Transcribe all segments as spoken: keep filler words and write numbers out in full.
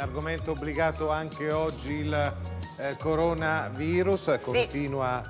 Argomento obbligato anche oggi, il eh, coronavirus. Sì. Continua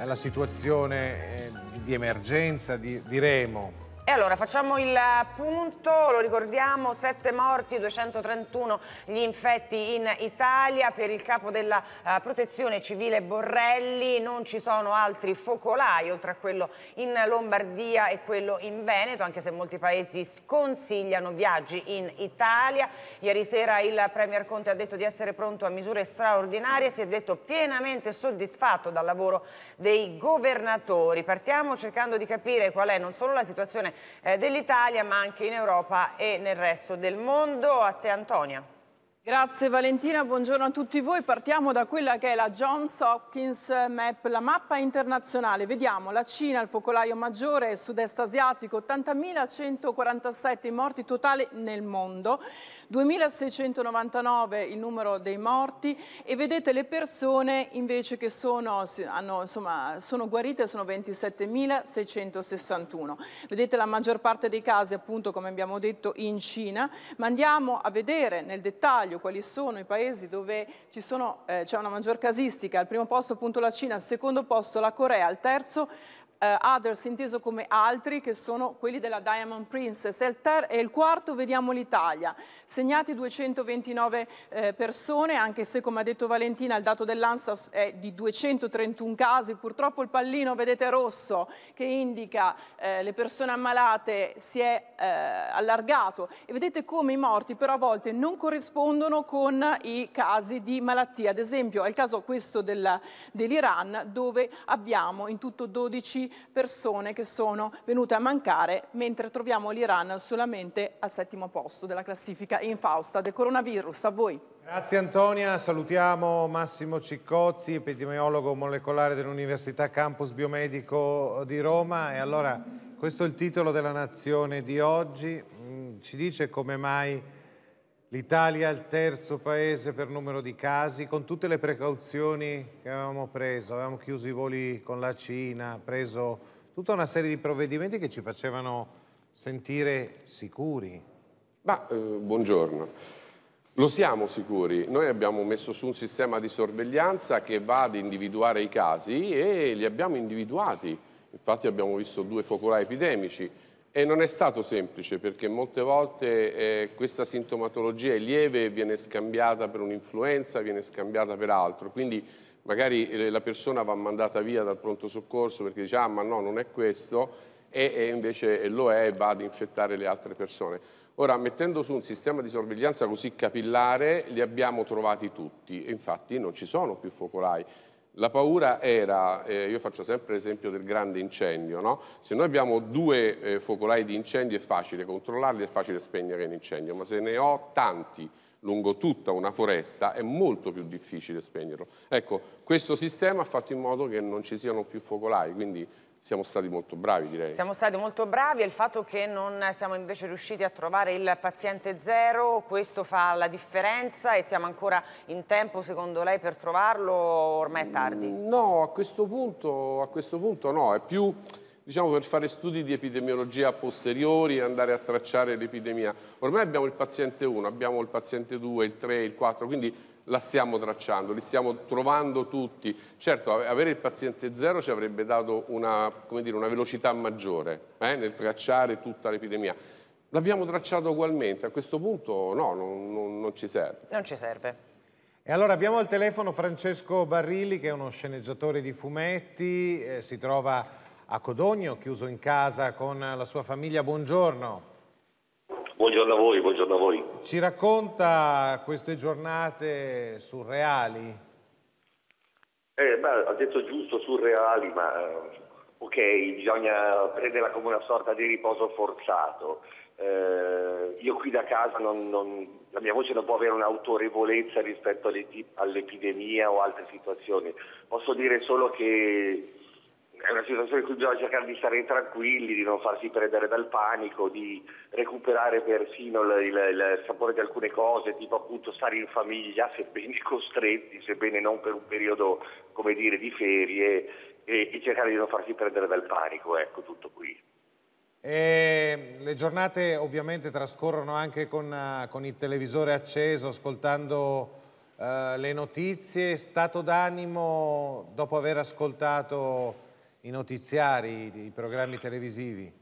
eh, la situazione eh, di emergenza, di, diremo. E allora facciamo il punto, lo ricordiamo, sette morti, duecentotrentuno gli infetti in Italia. Per il capo della uh, protezione civile Borrelli non ci sono altri focolai, oltre a quello in Lombardia e quello in Veneto, anche se molti paesi sconsigliano viaggi in Italia. Ieri sera il Premier Conte ha detto di essere pronto a misure straordinarie, si è detto pienamente soddisfatto dal lavoro dei governatori. Partiamo cercando di capire qual è non solo la situazione dell'Italia ma anche in Europa e nel resto del mondo. A te, Antonia. Grazie Valentina, buongiorno a tutti voi. Partiamo da quella che è la Johns Hopkins Map, la mappa internazionale. Vediamo la Cina, il focolaio maggiore, il sud-est asiatico, ottantamila centoquarantasette morti totali nel mondo, duemilaseicentonovantanove il numero dei morti, e vedete le persone invece che sono, hanno, insomma, sono guarite, sono ventisettemila seicentosessantuno. Vedete la maggior parte dei casi appunto, come abbiamo detto, in Cina, ma andiamo a vedere nel dettaglio quali sono i paesi dove ci sono, eh, c'è una maggior casistica. Al primo posto appunto la Cina, al secondo posto la Corea, al terzo eh, others inteso come altri, che sono quelli della Diamond Princess, e il, e il quarto vediamo l'Italia, segnati duecentoventinove eh, persone, anche se come ha detto Valentina il dato dell'ANSA è di duecentotrentuno casi. Purtroppo il pallino, vedete, rosso, che indica eh, le persone ammalate, si è eh, allargato, e vedete come i morti però a volte non corrispondono con i casi di malattia. Ad esempio è il caso questo dell'Iran, dove abbiamo in tutto dodici persone che sono venute a mancare, mentre troviamo l'Iran solamente al settimo posto della classifica infausta del coronavirus. A voi. Grazie Antonia, salutiamo Massimo Ciccozzi, epidemiologo molecolare dell'Università Campus Biomedico di Roma. E allora questo è il titolo della Nazione di oggi, ci dice come mai l'Italia è il terzo paese per numero di casi, con tutte le precauzioni che avevamo preso. Avevamo chiuso i voli con la Cina, preso tutta una serie di provvedimenti che ci facevano sentire sicuri. Ma, eh, buongiorno. Lo siamo sicuri. Noi abbiamo messo su un sistema di sorveglianza che va ad individuare i casi e li abbiamo individuati. Infatti abbiamo visto due focolai epidemici. E non è stato semplice, perché molte volte eh, questa sintomatologia è lieve e viene scambiata per un'influenza, viene scambiata per altro. Quindi magari eh, la persona va mandata via dal pronto soccorso perché dice ah ma no, non è questo, e, e invece lo è e va ad infettare le altre persone. Ora, mettendo su un sistema di sorveglianza così capillare, li abbiamo trovati tutti e infatti non ci sono più focolai. La paura era, eh, io faccio sempre l'esempio del grande incendio, no? Se noi abbiamo due eh, focolai di incendio è facile controllarli, è facile spegnere l'incendio, ma se ne ho tanti lungo tutta una foresta è molto più difficile spegnerlo. Ecco, questo sistema ha fatto in modo che non ci siano più focolai, quindi siamo stati molto bravi, direi. Siamo stati molto bravi, e il fatto che non siamo invece riusciti a trovare il paziente zero, questo fa la differenza, e siamo ancora in tempo, secondo lei, per trovarlo, ormai è tardi? No, a questo punto, a questo punto no, è più, diciamo, per fare studi di epidemiologia a posteriori e andare a tracciare l'epidemia. Ormai abbiamo il paziente uno, abbiamo il paziente due, il tre, il quattro, quindi la stiamo tracciando, li stiamo trovando tutti. Certo, avere il paziente zero ci avrebbe dato una, come dire, una velocità maggiore eh, nel tracciare tutta l'epidemia. L'abbiamo tracciato ugualmente, a questo punto no, non, non, non ci serve. Non ci serve. E allora abbiamo al telefono Francesco Barilli, che è uno sceneggiatore di fumetti, eh, si trova a Codogno, chiuso in casa con la sua famiglia. Buongiorno. Buongiorno a voi, buongiorno a voi. Ci racconta queste giornate surreali? Eh, beh, ha detto giusto, surreali, ma ok, bisogna prenderla come una sorta di riposo forzato. Eh, io qui da casa, non, non, la mia voce non può avere un'autorevolezza rispetto all'epidemia o altre situazioni. Posso dire solo che è una situazione in cui bisogna cercare di stare tranquilli, di non farsi prendere dal panico, di recuperare persino il, il, il sapore di alcune cose, tipo appunto stare in famiglia, sebbene costretti, sebbene non per un periodo, come dire, di ferie, e, e cercare di non farsi prendere dal panico, ecco, tutto qui. E le giornate ovviamente trascorrono anche con, con il televisore acceso, ascoltando eh, le notizie. Stato d'animo dopo aver ascoltato i notiziari, i programmi televisivi?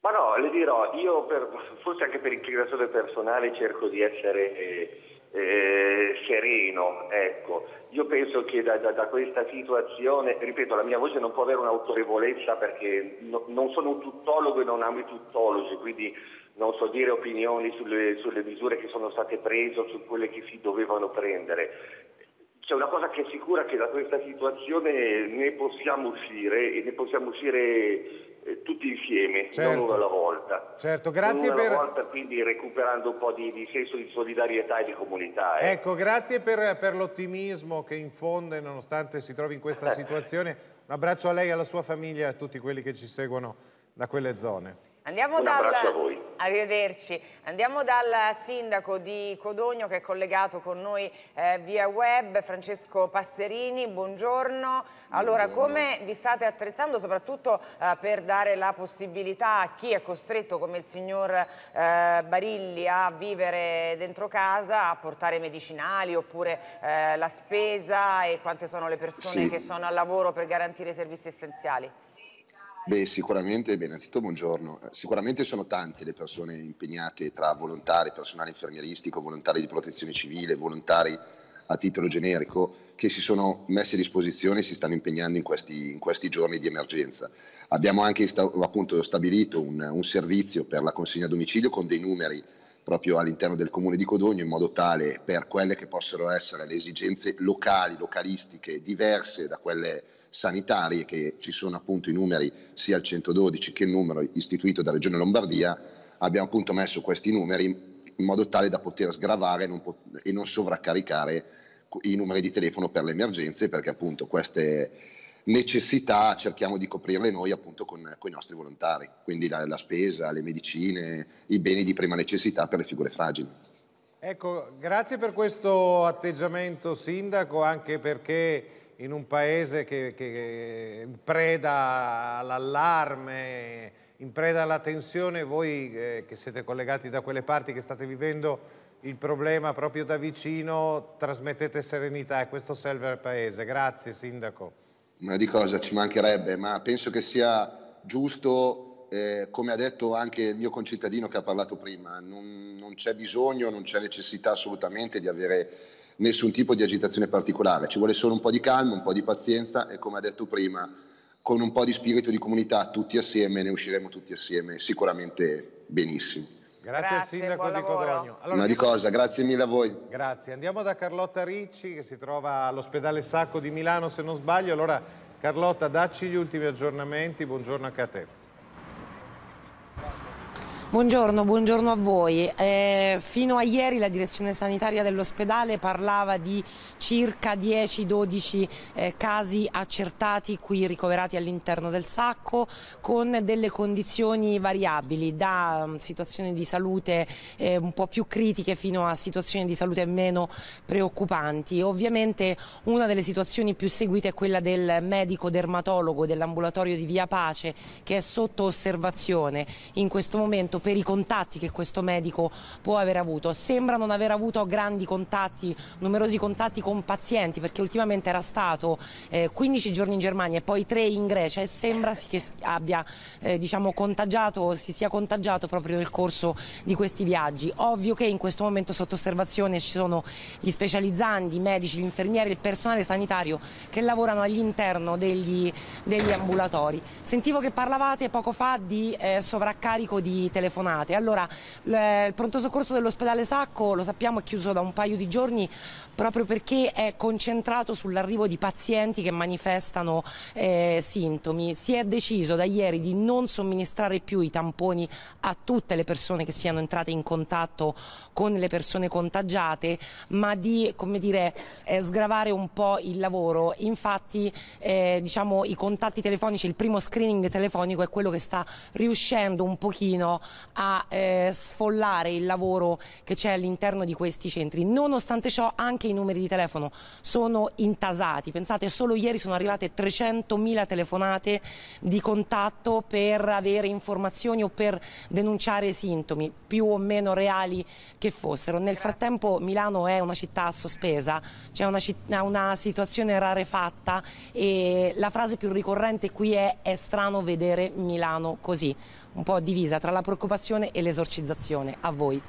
Ma no, le dirò, io per, forse anche per inclinazione personale cerco di essere eh, eh, sereno, ecco. Io penso che da, da, da questa situazione, ripeto, la mia voce non può avere un'autorevolezza perché no, non sono un tuttologo e non amo i tuttologi, quindi non so dire opinioni sulle, sulle misure che sono state prese o su quelle che si dovevano prendere. C'è una cosa che è sicura, che da questa situazione ne possiamo uscire e ne possiamo uscire eh, tutti insieme, certo. Non una alla volta. Certo, grazie una per... Una volta, quindi recuperando un po' di, di senso di solidarietà e di comunità. Eh. Ecco, grazie per, per l'ottimismo che infonde nonostante si trovi in questa situazione. Un abbraccio a lei, alla sua famiglia e a tutti quelli che ci seguono da quelle zone. Andiamo Un dal... a voi. Arrivederci. Andiamo dal sindaco di Codogno che è collegato con noi eh, via web, Francesco Passerini. Buongiorno. Allora, come vi state attrezzando soprattutto eh, per dare la possibilità a chi è costretto, come il signor eh, Barilli, a vivere dentro casa, a portare medicinali oppure eh, la spesa, e quante sono le persone sì. che sono al lavoro per garantire i servizi essenziali? Beh, sicuramente, beh, innanzitutto buongiorno, sicuramente sono tante le persone impegnate tra volontari, personale infermieristico, volontari di protezione civile, volontari a titolo generico che si sono messi a disposizione e si stanno impegnando in questi, in questi giorni di emergenza. Abbiamo anche appunto stabilito un, un servizio per la consegna a domicilio con dei numeri proprio all'interno del comune di Codogno, in modo tale per quelle che possono essere le esigenze locali, localistiche, diverse da quelle sanitarie, che ci sono appunto i numeri sia il centododici che il numero istituito dalla Regione Lombardia, abbiamo appunto messo questi numeri in modo tale da poter sgravare non pot e non sovraccaricare i numeri di telefono per le emergenze, perché appunto queste necessità cerchiamo di coprirle noi appunto con, con i nostri volontari, quindi la, la spesa, le medicine, i beni di prima necessità per le figure fragili. Ecco, grazie per questo atteggiamento, sindaco, anche perché in un paese che, che preda all'allarme, in preda alla tensione, voi eh, che siete collegati da quelle parti, che state vivendo il problema proprio da vicino, trasmettete serenità e questo serve al paese. Grazie, sindaco. Ma di cosa ci mancherebbe, ma penso che sia giusto, eh, come ha detto anche il mio concittadino che ha parlato prima, non, non c'è bisogno, non c'è necessità assolutamente di avere nessun tipo di agitazione particolare, ci vuole solo un po' di calma, un po' di pazienza e, come ha detto prima, con un po' di spirito di comunità tutti assieme ne usciremo tutti assieme sicuramente benissimo. Grazie, grazie al sindaco di Codogno. Allora, una di cosa, grazie mille a voi. Grazie, andiamo da Carlotta Ricci che si trova all'ospedale Sacco di Milano se non sbaglio. Allora Carlotta, dacci gli ultimi aggiornamenti, buongiorno anche a te. Buongiorno, buongiorno a voi. Eh, fino a ieri la direzione sanitaria dell'ospedale parlava di circa dieci dodici eh, casi accertati qui ricoverati all'interno del Sacco, con delle condizioni variabili, da um, situazioni di salute eh, un po' più critiche fino a situazioni di salute meno preoccupanti. Ovviamente una delle situazioni più seguite è quella del medico dermatologo dell'ambulatorio di Via Pace, che è sotto osservazione in questo momento per i contatti che questo medico può aver avuto. Sembra non aver avuto grandi contatti, numerosi contatti con pazienti, perché ultimamente era stato eh, quindici giorni in Germania e poi tre in Grecia, e sembra che abbia eh, diciamo contagiato, si sia contagiato proprio nel corso di questi viaggi. Ovvio che in questo momento sotto osservazione ci sono gli specializzandi, i medici, gli infermieri, il personale sanitario che lavorano all'interno degli, degli ambulatori. Sentivo che parlavate poco fa di eh, sovraccarico di telefono. Allora, il pronto soccorso dell'ospedale Sacco, lo sappiamo, è chiuso da un paio di giorni proprio perché è concentrato sull'arrivo di pazienti che manifestano eh, sintomi. Si è deciso da ieri di non somministrare più i tamponi a tutte le persone che siano entrate in contatto con le persone contagiate, ma di, come dire, eh, sgravare un po' il lavoro. Infatti eh, diciamo, i contatti telefonici, il primo screening telefonico è quello che sta riuscendo un pochino a eh, sfollare il lavoro che c'è all'interno di questi centri. Nonostante ciò anche i numeri di telefono sono intasati, pensate solo ieri sono arrivate trecentomila telefonate di contatto per avere informazioni o per denunciare sintomi più o meno reali che fossero. Nel frattempo Milano è una città sospesa, c'è una, una situazione rarefatta e la frase più ricorrente qui è è strano vedere Milano così, un po' divisa tra la preoccupazione e l'esorcizzazione. A voi.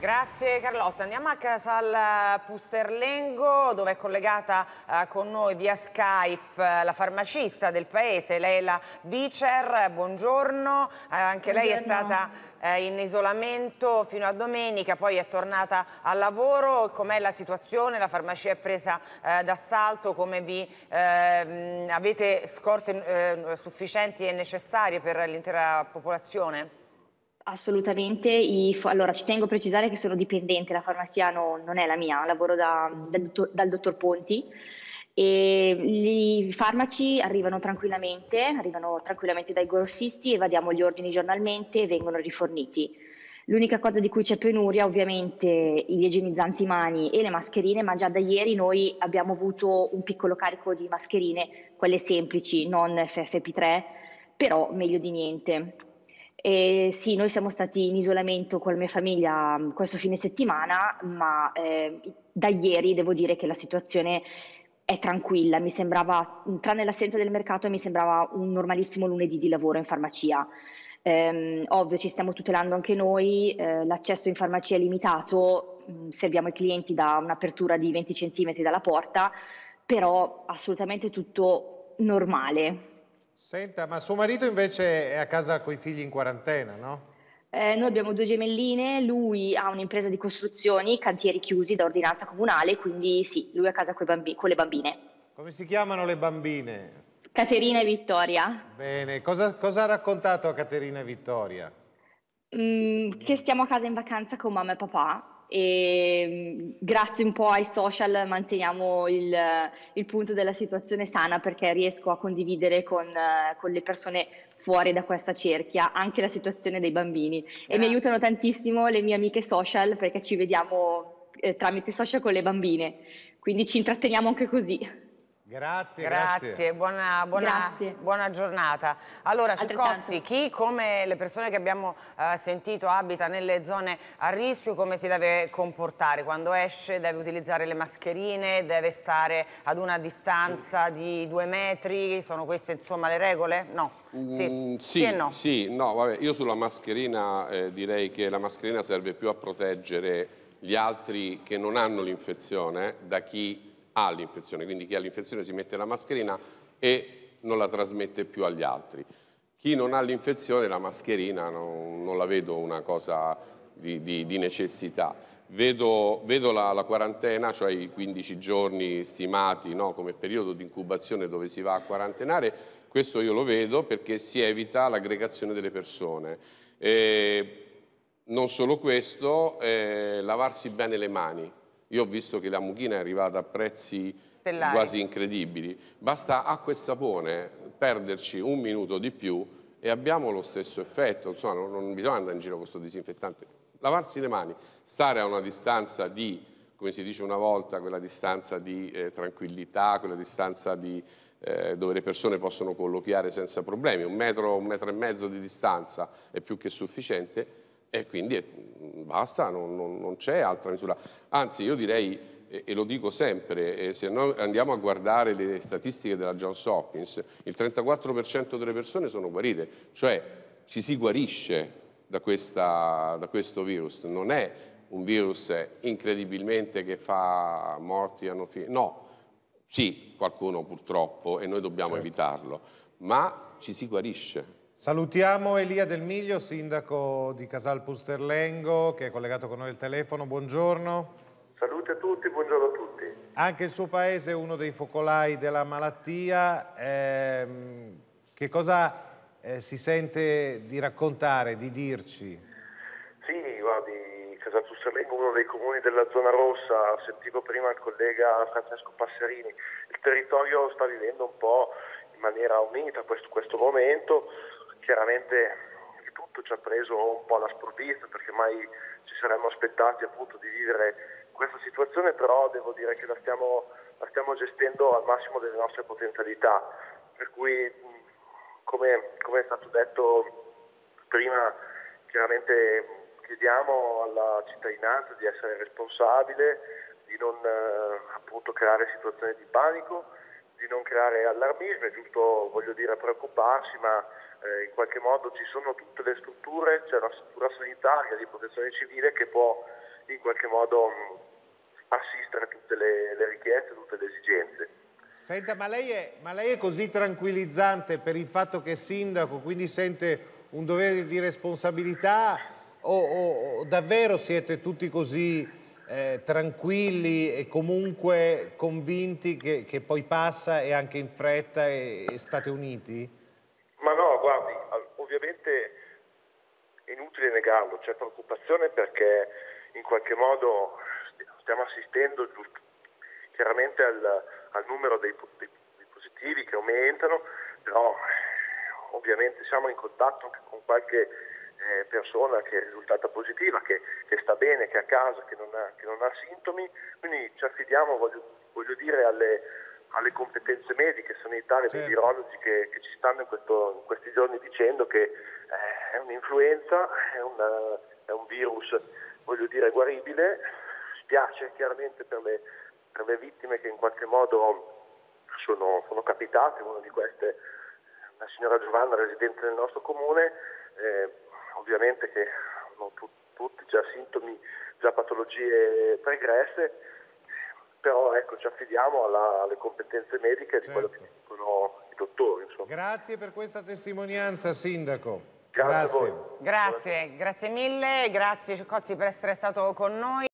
Grazie Carlotta. Andiamo a Casalpusterlengo, dove è collegata eh, con noi via Skype eh, la farmacista del paese, Leila Bicer. Buongiorno, eh, anche Buongiorno. Lei è stata eh, in isolamento fino a domenica, poi è tornata al lavoro. Com'è la situazione? La farmacia è presa eh, d'assalto, come vi eh, avete scorte eh, sufficienti e necessarie per l'intera popolazione? Assolutamente, allora ci tengo a precisare che sono dipendente, la farmacia no, non è la mia, lavoro da, dal, dottor, dal dottor Ponti e i farmaci arrivano tranquillamente, arrivano tranquillamente dai grossisti, evadiamo gli ordini giornalmente e vengono riforniti. L'unica cosa di cui c'è penuria ovviamente gli igienizzanti mani e le mascherine, ma già da ieri noi abbiamo avuto un piccolo carico di mascherine, quelle semplici, non F F P tre, però meglio di niente. Eh, sì, noi siamo stati in isolamento con la mia famiglia questo fine settimana, ma eh, da ieri devo dire che la situazione è tranquilla, mi sembrava, tranne l'assenza del mercato, mi sembrava un normalissimo lunedì di lavoro in farmacia. Eh, ovvio, ci stiamo tutelando anche noi, eh, l'accesso in farmacia è limitato, serviamo i clienti da un'apertura di venti centimetri dalla porta, però assolutamente tutto normale. Senta, ma suo marito invece è a casa con i figli in quarantena, no? Eh, noi abbiamo due gemelline, lui ha un'impresa di costruzioni, cantieri chiusi da ordinanza comunale, quindi sì, lui è a casa con, con le bambine. Come si chiamano le bambine? Caterina e Vittoria. Bene, cosa, cosa ha raccontato a Caterina e Vittoria? Mm, che stiamo a casa in vacanza con mamma e papà. E grazie un po' ai social manteniamo il, il punto della situazione sana, perché riesco a condividere con, con le persone fuori da questa cerchia anche la situazione dei bambini. Grazie. E mi aiutano tantissimo le mie amiche social, perché ci vediamo eh, tramite social con le bambine, quindi ci intratteniamo anche così. Grazie, grazie. Grazie. Buona, buona, grazie, buona giornata. Allora Ciccozzi, chi come le persone che abbiamo eh, sentito abita nelle zone a rischio, come si deve comportare? Quando esce deve utilizzare le mascherine, deve stare ad una distanza di due metri, sono queste insomma le regole? No? Sì, mm, sì, sì e no? Sì, no, vabbè, io sulla mascherina eh, direi che la mascherina serve più a proteggere gli altri che non hanno l'infezione da chi ha l'infezione, quindi chi ha l'infezione si mette la mascherina e non la trasmette più agli altri. Chi non ha l'infezione, la mascherina non, non la vedo una cosa di, di, di necessità. Vedo, vedo la, la quarantena, cioè i quindici giorni stimati, no, come periodo di incubazione dove si va a quarantenare, questo io lo vedo perché si evita l'aggregazione delle persone. E non solo questo, eh, lavarsi bene le mani. Io ho visto che la mucchina è arrivata a prezzi stellari, quasi incredibili. Basta acqua e sapone, perderci un minuto di più e abbiamo lo stesso effetto. Insomma, non, non bisogna andare in giro con questo disinfettante. Lavarsi le mani, stare a una distanza di, come si dice una volta, quella distanza di eh, tranquillità, quella distanza di, eh, dove le persone possono colloquiare senza problemi. Un metro, un metro e mezzo di distanza è più che sufficiente. E quindi basta, non, non, non c'è altra misura. Anzi, io direi, e lo dico sempre, se noi andiamo a guardare le statistiche della Johns Hopkins, il trentaquattro per cento delle persone sono guarite, cioè ci si guarisce da, questa, da questo virus. Non è un virus incredibilmente che fa morti, hanno fine. No, sì, qualcuno purtroppo, e noi dobbiamo certo evitarlo, ma ci si guarisce. Salutiamo Elia Del Miglio, sindaco di Casalpusterlengo, che è collegato con noi al telefono. Buongiorno. Salute a tutti, buongiorno a tutti. Anche il suo paese è uno dei focolai della malattia. Eh, che cosa eh, si sente di raccontare, di dirci? Sì, guardi, Casalpusterlengo è uno dei comuni della zona rossa. Sentivo prima il collega Francesco Passerini. Il territorio sta vivendo un po' in maniera unita questo, questo momento. Chiaramente il tutto ci ha preso un po' alla sprovvista, perché mai ci saremmo aspettati appunto di vivere questa situazione, però devo dire che la stiamo, la stiamo gestendo al massimo delle nostre potenzialità, per cui come, come è stato detto prima, chiaramente chiediamo alla cittadinanza di essere responsabile, di non eh, appunto creare situazioni di panico, di non creare allarmismo. È giusto, voglio dire, preoccuparsi, ma eh, in qualche modo ci sono tutte le strutture, c'è cioè la struttura sanitaria di protezione civile che può in qualche modo mh, assistere a tutte le, le richieste, tutte le esigenze. Senta, ma lei, è, ma lei è così tranquillizzante per il fatto che è sindaco, quindi sente un dovere di responsabilità? O, o, o davvero siete tutti così eh, tranquilli e comunque convinti che, che poi passa e anche in fretta e, e state uniti? Ma no, guardi, ovviamente è inutile negarlo, c'è preoccupazione perché in qualche modo stiamo assistendo giusto, chiaramente al, al numero dei, dei, dei positivi che aumentano, però ovviamente siamo in contatto anche con qualche persona che è risultata positiva, che, che sta bene, che è a casa, che non ha, che non ha sintomi, quindi ci affidiamo, voglio, voglio dire, alle, alle competenze mediche, sanitarie, certo, dei virologi che, che ci stanno in, questo, in questi giorni dicendo che eh, è un'influenza, è, una, è un virus, voglio dire, guaribile. Spiace chiaramente per le, per le vittime che in qualche modo sono, sono capitate, una di queste, la signora Giovanna, residente nel nostro comune, eh, ovviamente che hanno tu, tutti già sintomi, già patologie pregresse, però ecco, ci affidiamo alla, alle competenze mediche, certo, di quello che dicono i dottori. Insomma. Grazie per questa testimonianza, sindaco. Grazie. Grazie, grazie, grazie mille, grazie Ciccozzi per essere stato con noi.